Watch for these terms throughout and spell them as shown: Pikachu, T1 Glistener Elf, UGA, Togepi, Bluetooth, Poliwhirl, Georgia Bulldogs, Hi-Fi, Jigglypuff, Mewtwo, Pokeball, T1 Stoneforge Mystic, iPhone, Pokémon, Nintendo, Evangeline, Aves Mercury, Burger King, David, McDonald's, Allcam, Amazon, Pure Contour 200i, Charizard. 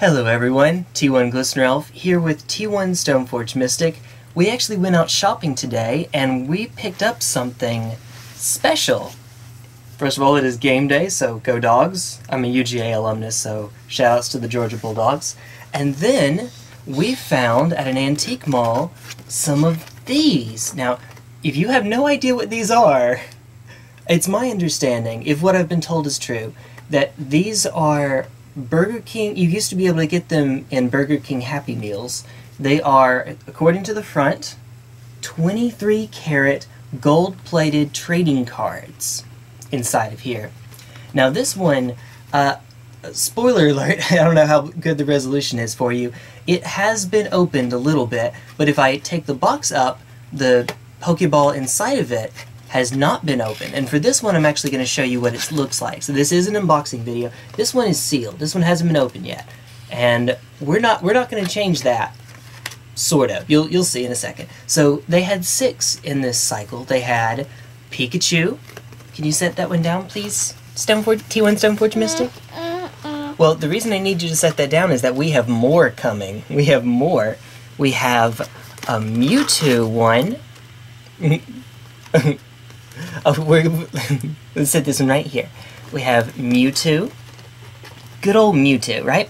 Hello everyone, T1 Glistener Elf here with T1 Stoneforge Mystic. We actually went out shopping today and we picked up something special. First of all, it is game day, so go Dogs. I'm a UGA alumnus, so shoutouts to the Georgia Bulldogs. And then we found at an antique mall some of these. Now, if you have no idea what these are, it's my understanding, if what I've been told is true, that these are Burger King. You used to be able to get them in Burger King Happy Meals. They are, according to the front, 23-karat gold-plated trading cards inside of here. Now this one, spoiler alert, I don't know how good the resolution is for you. It has been opened a little bit, but if I take the box up, the Pokeball inside of it has not been opened, and for this one I'm actually going to show you what it looks like. So this is an unboxing video. This one is sealed. This one hasn't been opened yet, and we're not going to change that. Sort of. You'll see in a second. So they had 6 in this cycle. They had Pikachu. Can you set that one down, please? T1 Stoneforge Mystic. Well, the reason I need you to set that down is that we have more coming. We have more. We have a Mewtwo one. Let's set this one right here. We have Mewtwo. Good old Mewtwo, right?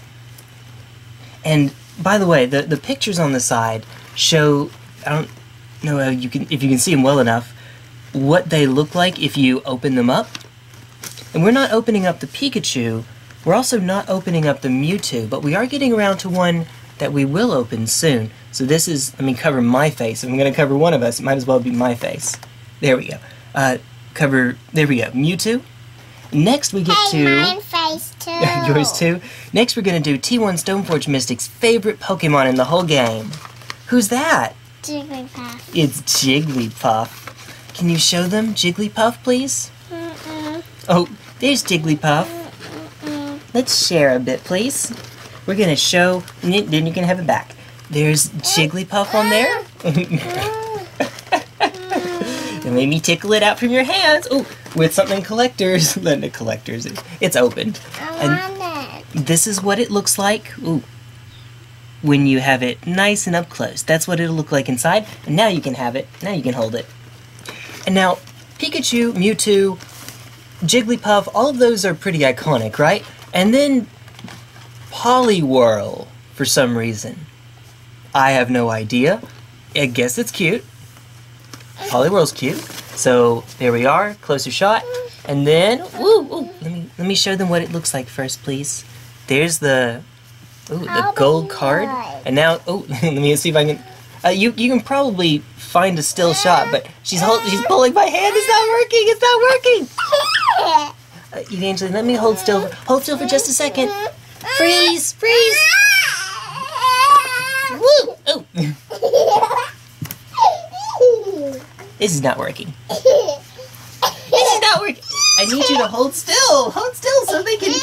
And by the way, the pictures on the side show, I don't know if you can see them well enough, what they look like if you open them up. And we're not opening up the Pikachu, we're also not opening up the Mewtwo, but we are getting around to one that we will open soon. So this is, I mean, cover my face. If I'm going to cover one of us, it might as well be my face. There we go. There we go. Mewtwo. Next we get mine face too. Yours too. Next we're going to do T1 Stoneforge Mystic's favorite Pokemon in the whole game. Who's that? Jigglypuff. It's Jigglypuff. Can you show them Jigglypuff, please? Oh, there's Jigglypuff. Let's share a bit, please. We're going to show, then you can have it back. There's Jigglypuff on there. Let me tickle it out from your hands. Oh, with something collectors. Linda collectors. It's opened. I want it. This is what it looks like. Ooh, when you have it nice and up close, that's what it'll look like inside. And now you can have it. Now you can hold it. And now, Pikachu, Mewtwo, Jigglypuff. All of those are pretty iconic, right? And then Poliwhirl for some reason. I have no idea. I guess it's cute. Poliwhirl's cute. So there we are, closer shot. And then, let me show them what it looks like first, please. There's the gold card. And now, let me see if I can. You can probably find a still shot, but she's pulling my hand. It's not working. It's not working. Evangeline, let me hold still. Hold still for just a second. Freeze! Freeze! Woo! Oh. This is not working. This is not working. I need you to hold still. Hold still so they can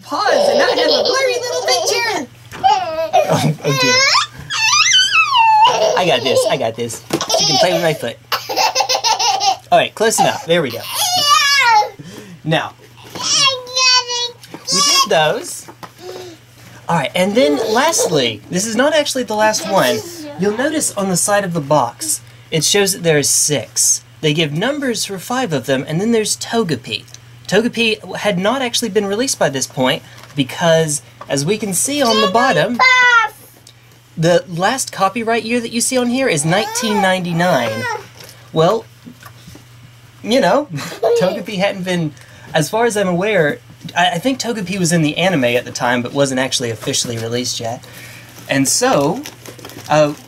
pause and not have a blurry little picture. Oh dear. I got this. You can play with my foot. Alright, close enough. There we go. Now, we did those. Alright, and then lastly, this is not actually the last one. You'll notice on the side of the box, it shows that there are 6. They give numbers for 5 of them, and then there's Togepi. Togepi had not actually been released by this point because, as we can see on the bottom, the last copyright year that you see on here is 1999. Well, you know, Togepi hadn't been, as far as I'm aware, I think Togepi was in the anime at the time, but wasn't actually officially released yet. And so,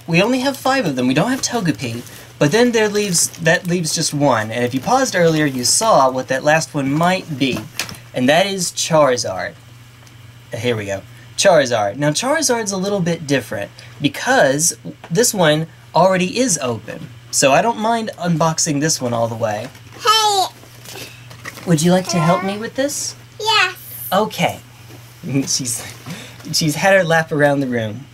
we only have 5 of them. We don't have Togepi, but then that leaves just one. And if you paused earlier, you saw what that last one might be, and that is Charizard. Here we go, Charizard. Now Charizard's a little bit different because this one already is open, so I don't mind unboxing this one all the way. Hey, would you like to help me with this? Yes. Okay. She's had her lap around the room.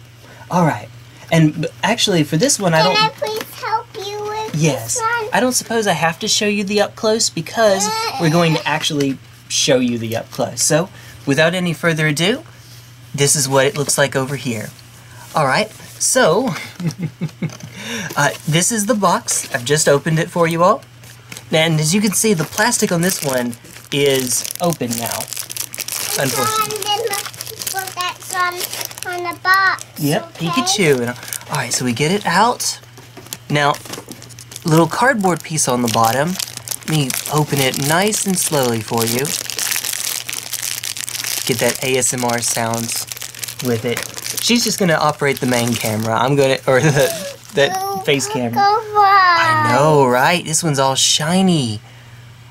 All right. And actually, for this one, Can I please help you with this one? I don't suppose I have to show you the up close because we're going to actually show you the up close. So, without any further ado, this is what it looks like over here. Alright, so this is the box. I've just opened it for you all. And as you can see, the plastic on this one is open now, unfortunately. On the box, yep, okay? Pikachu. Alright, so we get it out. Now, little cardboard piece on the bottom. Let me open it nice and slowly for you. Get that ASMR sounds with it. She's just going to operate the main camera. I'm going to, or the face camera. I know, right? This one's all shiny.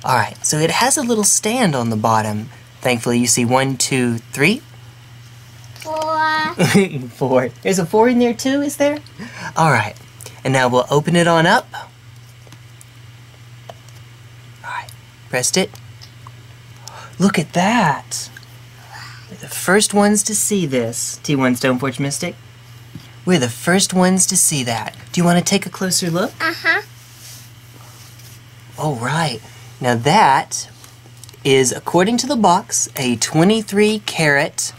Alright, so it has a little stand on the bottom. Thankfully, you see 1, 2, 3. 4. There's a 4 in there too, is there? Alright. And now we'll open it on up. Alright. Pressed it. Look at that! We're the first ones to see this, T1 Stoneforge Mystic. We're the first ones to see that. Do you want to take a closer look? Uh-huh. Alright. Now that is, according to the box, a 23-karat...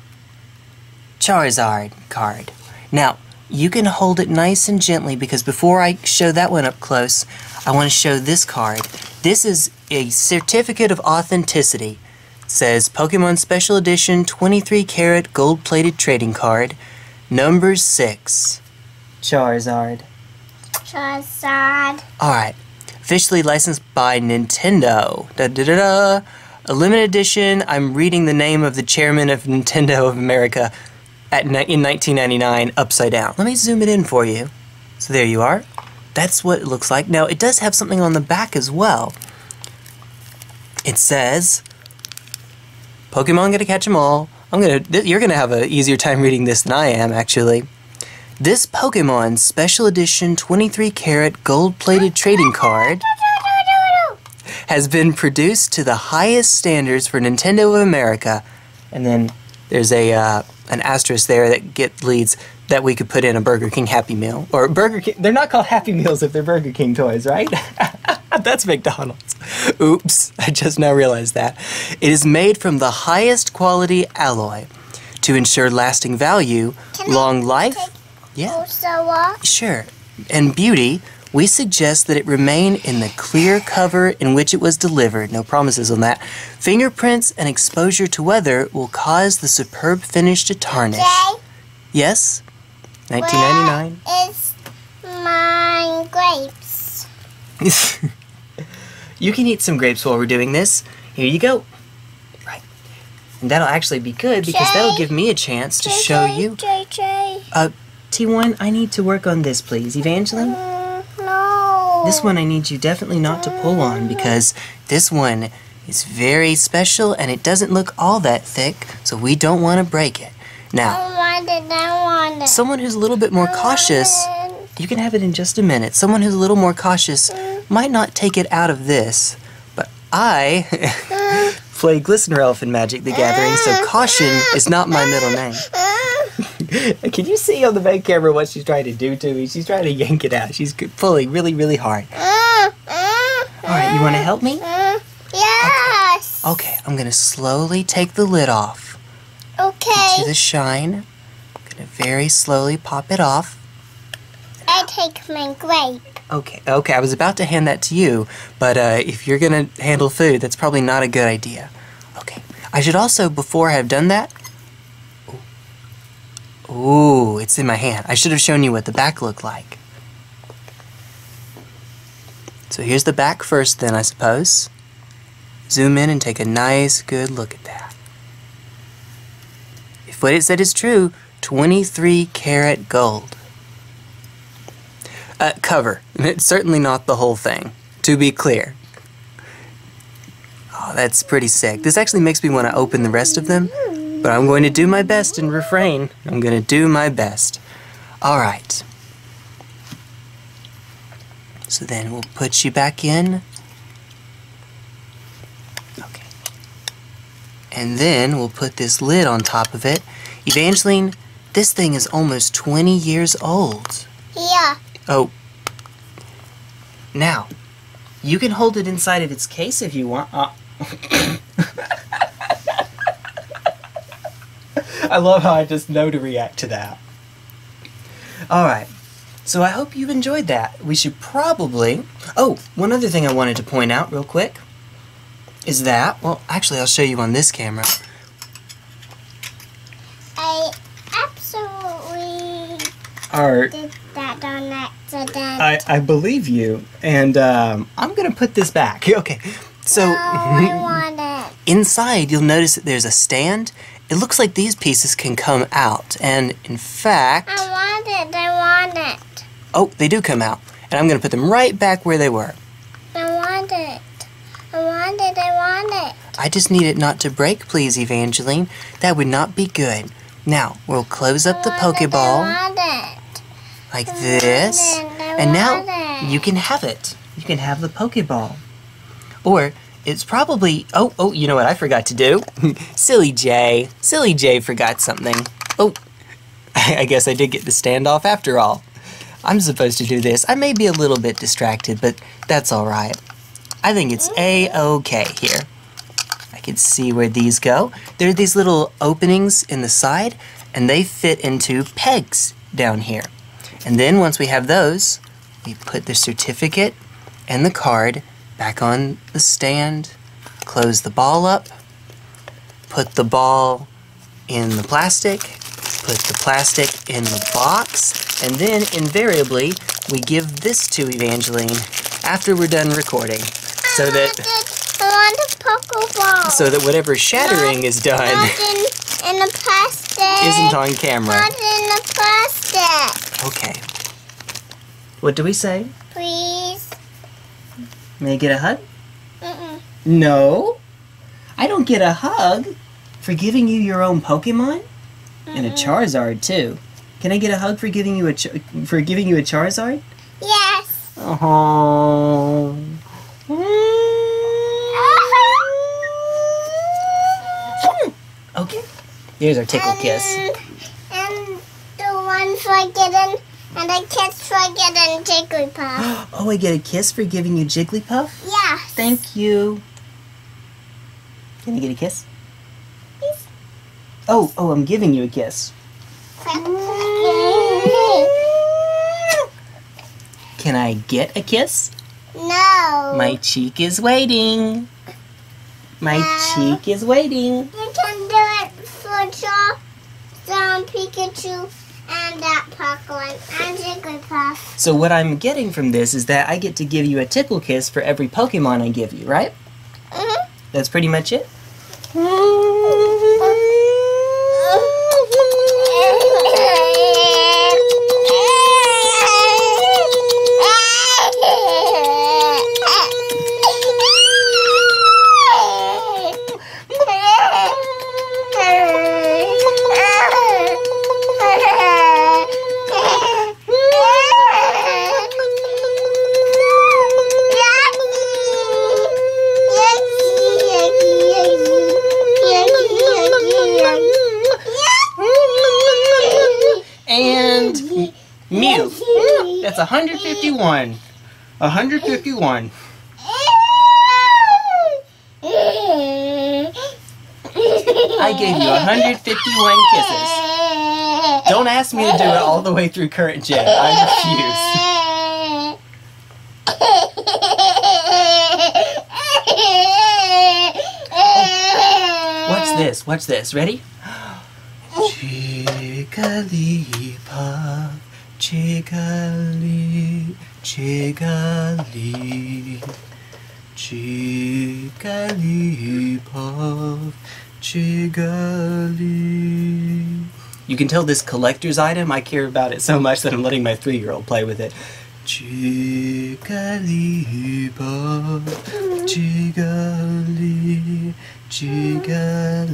Charizard card. Now, you can hold it nice and gently because before I show that one up close, I want to show this card. This is a certificate of authenticity. It says Pokemon Special Edition 23-karat gold-plated trading card, number 6. Charizard. Charizard. Alright. Officially licensed by Nintendo. Da-da-da-da. A limited edition. I'm reading the name of the chairman of Nintendo of America. In 1999, upside down. Let me zoom it in for you. So there you are. That's what it looks like. Now, it does have something on the back as well. It says, Pokemon Gotta Catch 'Em All. You're gonna have an easier time reading this than I am, actually. This Pokemon Special Edition 23-karat gold-plated trading card has been produced to the highest standards for Nintendo of America. And then there's a... an asterisk there that leads that we could put in a Burger King Happy Meal. Or Burger King, they're not called Happy Meals if they're Burger King toys, right? That's McDonald's. Oops, I just now realized that. It is made from the highest quality alloy to ensure lasting value, long life, and beauty. We suggest that it remain in the clear cover in which it was delivered. No promises on that. Fingerprints and exposure to weather will cause the superb finish to tarnish. Okay. Yes? 1999. Where is my grapes? You can eat some grapes while we're doing this. Here you go. Right. And that'll actually be good because that'll give me a chance to show you. T1, I need to work on this, please. Evangeline? This one I need you definitely not to pull on because this one is very special and it doesn't look all that thick, so we don't want to break it. Now, someone who's a little bit more cautious, you can have it in just a minute. Someone who's a little more cautious might not take it out of this, but I play Glistener Elf in Magic the Gathering, so caution is not my middle name. Can you see on the main camera what she's trying to do to me? She's trying to yank it out. She's pulling really, really hard. Alright, you want to help me? Yes! Okay, I'm going to slowly take the lid off. Okay. Into the shine. I'm going to very slowly pop it off. I take my grape. Okay, okay, I was about to hand that to you, but if you're going to handle food, that's probably not a good idea. Okay, I should also, before I have done that, ooh, it's in my hand. I should have shown you what the back looked like. So here's the back first then, I suppose. Zoom in and take a nice good look at that. If what it said is true, 23-karat gold. Cover. It's certainly not the whole thing, to be clear. Oh, that's pretty sick. This actually makes me want to open the rest of them. But I'm going to do my best and refrain. I'm going to do my best. Alright. So then we'll put you back in. Okay. And then we'll put this lid on top of it. Evangeline, this thing is almost 20 years old. Yeah. Oh. Now, you can hold it inside of its case if you want. I love how I just know to react to that. Alright, so I hope you've enjoyed that. We should probably... Oh, one other thing I wanted to point out real quick is that... Well, actually, I'll show you on this camera. I absolutely did that on accident. I believe you, and I'm going to put this back. Okay, so... No, I want it. Inside, you'll notice that there's a stand. It looks like these pieces can come out, and in fact... I want it. Oh, they do come out, and I'm going to put them right back where they were. I want it. I just need it not to break, please, Evangeline. That would not be good. Now, we'll close up the Pokeball like this, and now you can have it. You can have the Pokeball. Or... It's probably... Oh, you know what I forgot to do? Silly Jay. Silly Jay forgot something. Oh, I guess I did get the standoff after all. I'm supposed to do this. I may be a little bit distracted, but that's all right. I think it's A-okay here. I can see where these go. There are these little openings in the side, and they fit into pegs down here. And then once we have those, we put the certificate and the card back on the stand, close the ball up, put the ball in the plastic, put the plastic in the box, and then invariably we give this to Evangeline after we're done recording, so that whatever shattering is done in the plastic isn't on camera. Not in the plastic. Okay. What do we say? Please. May I get a hug? Mm-mm. No? I don't get a hug for giving you your own Pokemon? Mm-mm. And a Charizard, too. Can I get a hug for giving you a Charizard? Yes. Oh. Okay. Here's our tickle kiss. And the one for getting... And a kiss for getting Jigglypuff. Oh, I get a kiss for giving you Jigglypuff? Yeah. Thank you. Can you get a kiss? Please. Oh, I'm giving you a kiss. Can I get a kiss? No. My cheek is waiting. My cheek is waiting. You can do it for Pikachu. And that Pokemon, and Jigglypuff. So what I'm getting from this is that I get to give you a tickle kiss for every Pokemon I give you, right? Mm-hmm. That's pretty much it? Mew. That's 151. 151. I gave you 151 kisses. Don't ask me to do it all the way through current gen. I refuse. Oh. Watch this. Watch this. Ready? Jigglypuff. Jigglypuff, Jigglypuff. You can tell this collector's item, I care about it so much that I'm letting my 3-year-old play with it. Jigglypuff, Jigglypuff.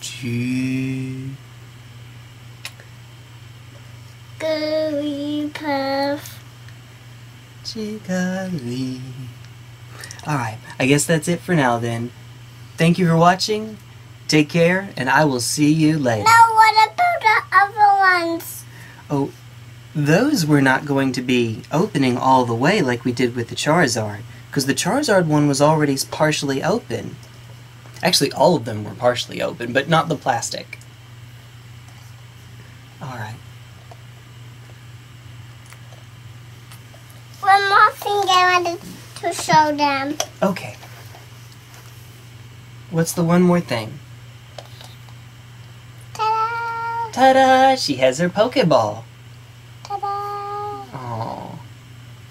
Jigglypuff. Jiggly. Alright, I guess that's it for now then. Thank you for watching, take care, and I will see you later. Now what about the other ones? Oh, those we're not going to be opening all the way like we did with the Charizard, because the Charizard one was already partially open. Actually, all of them were partially open, but not the plastic. Alright. One more thing I wanted to show them. Okay. What's the one more thing? Ta-da! Ta-da! She has her Pokeball. Ta-da! Aww.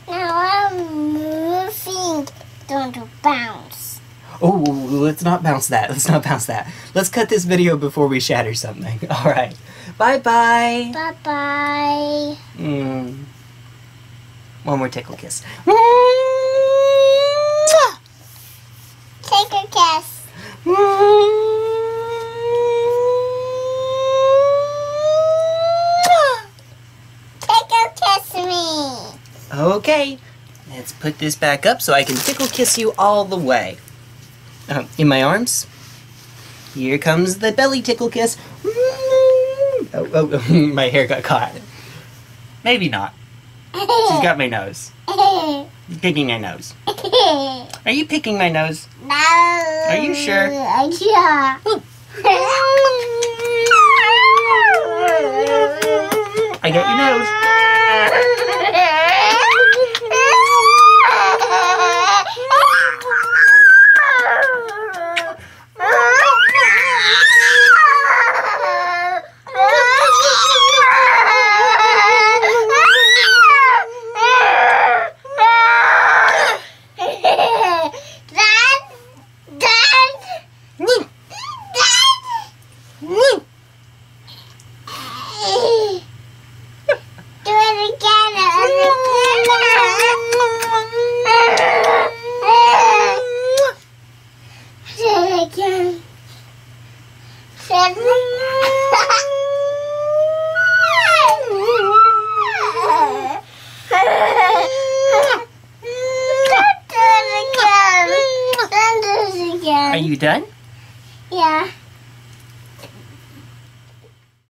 Now I'm moving. Going to bounce. Oh, let's not bounce that. Let's not bounce that. Let's cut this video before we shatter something. All right. Bye-bye. Bye-bye. Mm. One more tickle kiss. Take a kiss. Take a kiss me. Okay. Let's put this back up so I can tickle kiss you all the way. In my arms. Here comes the belly tickle kiss. Oh, my hair got caught. Maybe not. She's got my nose. She's picking my nose. Are you picking my nose? No. Are you sure? Yeah. I got your nose. Are you done? Yeah.